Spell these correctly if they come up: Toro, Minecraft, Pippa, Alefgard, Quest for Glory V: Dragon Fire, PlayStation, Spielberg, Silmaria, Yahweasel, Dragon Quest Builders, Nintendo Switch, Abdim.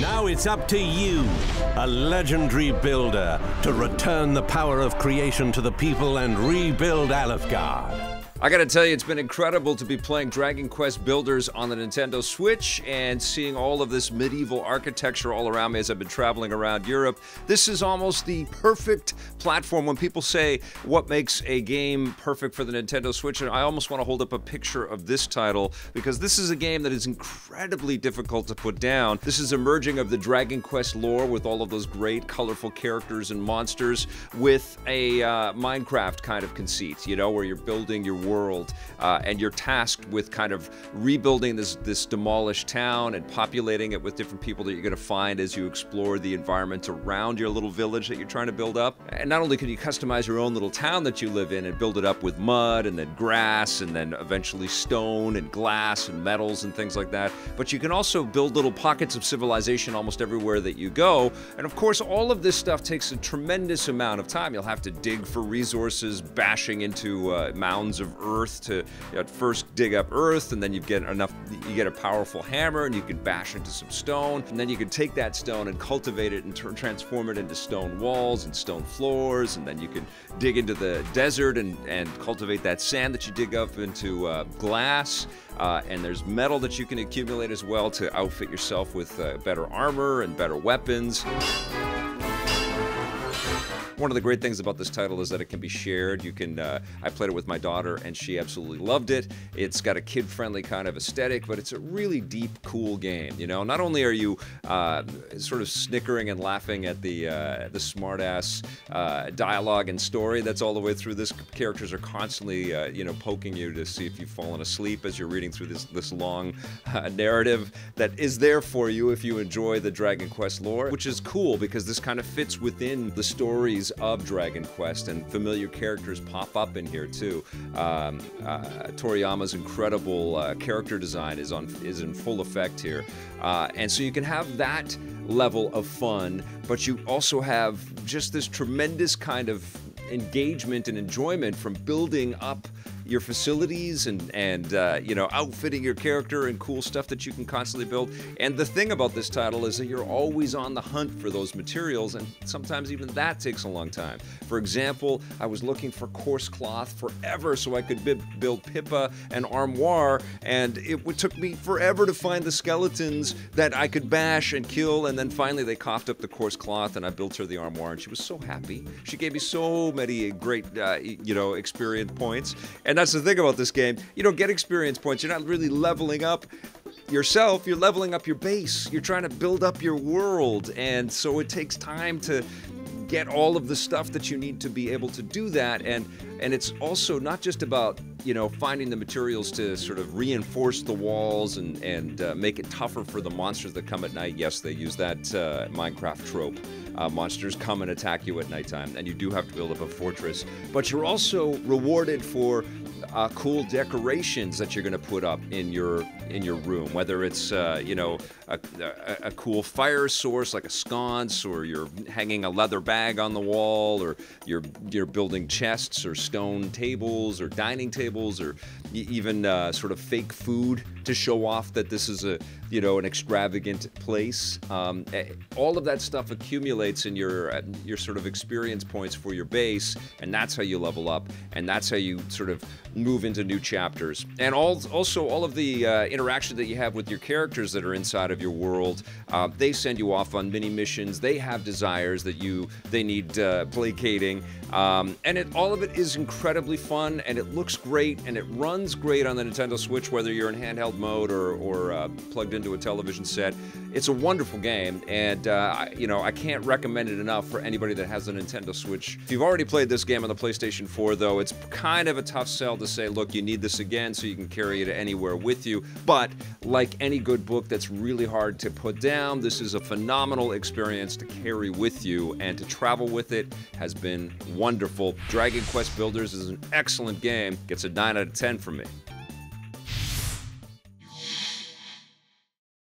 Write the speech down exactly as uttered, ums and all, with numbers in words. Now it's up to you, a legendary builder, to return the power of creation to the people and rebuild Alefgard. I gotta tell you, it's been incredible to be playing Dragon Quest Builders on the Nintendo Switch and seeing all of this medieval architecture all around me as I've been traveling around Europe. This is almost the perfect platform. When people say, what makes a game perfect for the Nintendo Switch? And I almost want to hold up a picture of this title, because this is a game that is incredibly difficult to put down. This is a merging of the Dragon Quest lore with all of those great, colorful characters and monsters with a uh, Minecraft kind of conceit, you know, where you're building your world uh, and you're tasked with kind of rebuilding this this demolished town and populating it with different people that you're going to find as you explore the environment around your little village that you're trying to build up. And not only can you customize your own little town that you live in and build it up with mud and then grass and then eventually stone and glass and metals and things like that, but you can also build little pockets of civilization almost everywhere that you go. And of course, all of this stuff takes a tremendous amount of time. You'll have to dig for resources, bashing into uh, mounds of earth to, you know, first dig up earth, and then you get enough, you get a powerful hammer and you can bash into some stone, and then you can take that stone and cultivate it and transform it into stone walls and stone floors, and then you can dig into the desert and, and cultivate that sand that you dig up into uh, glass, uh, and there's metal that you can accumulate as well to outfit yourself with uh, better armor and better weapons. One of the great things about this title is that it can be shared. You can, uh, I played it with my daughter and she absolutely loved it. It's got a kid-friendly kind of aesthetic, but it's a really deep, cool game, you know? Not only are you uh, sort of snickering and laughing at the, uh, the smart-ass uh, dialogue and story that's all the way through this, characters are constantly, uh, you know, poking you to see if you've fallen asleep as you're reading through this, this long uh, narrative that is there for you if you enjoy the Dragon Quest lore, which is cool because this kind of fits within the stories of Dragon Quest, and familiar characters pop up in here too. Um, uh, Toriyama's incredible uh, character design is on is in full effect here, uh, and so you can have that level of fun, but you also have just this tremendous kind of engagement and enjoyment from building up your facilities and, and uh, you know, outfitting your character and cool stuff that you can constantly build. And the thing about this title is that you're always on the hunt for those materials, and sometimes even that takes a long time. For example, I was looking for coarse cloth forever so I could build Pippa and Armoire, and it took me forever to find the skeletons that I could bash and kill, and then finally they coughed up the coarse cloth and I built her the Armoire, and she was so happy. She gave me so many great, uh, you know, experience points. And that's the thing about this game. You don't get experience points. You're not really leveling up yourself. You're leveling up your base. You're trying to build up your world. And so it takes time to get all of the stuff that you need to be able to do that. And and it's also not just about, you know, finding the materials to sort of reinforce the walls and, and uh, make it tougher for the monsters that come at night. Yes, they use that uh, Minecraft trope. Uh, monsters come and attack you at nighttime, and you do have to build up a fortress. But you're also rewarded for uh, cool decorations that you're going to put up in your in your room, whether it's uh, you know a, a, a cool fire source like a sconce, or you're hanging a leather bag on the wall, or you're you're building chests or stone tables or dining tables, or even uh, sort of fake food to show off that this is a you know an extravagant place. Um, all of that stuff accumulates in your your sort of experience points for your base, and that's how you level up, and that's how you sort of move into new chapters. And all, also all of the uh, interaction that you have with your characters that are inside of your world, uh, they send you off on mini missions. They have desires that you they need uh, placating, um, and it, all of it is incredibly fun, and it looks great, and it runs great on the Nintendo Switch, whether you're in handheld mode or, or uh, plugged into a television set. It's a wonderful game, and uh, I, you know I can't recommend recommend it enough for anybody that has a Nintendo Switch. If you've already played this game on the PlayStation four, though, it's kind of a tough sell to say, look, you need this again so you can carry it anywhere with you. But like any good book that's really hard to put down, this is a phenomenal experience to carry with you, and to travel with it has been wonderful. Dragon Quest Builders is an excellent game. Gets a nine out of ten from me.